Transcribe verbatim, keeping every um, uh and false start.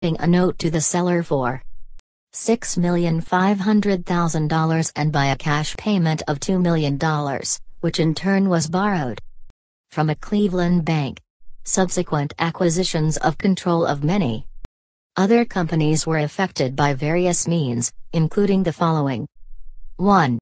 a note to the seller for six million five hundred thousand dollars and by a cash payment of two million dollars, which in turn was borrowed from a Cleveland bank. Subsequent acquisitions of control of many other companies were affected by various means, including the following. one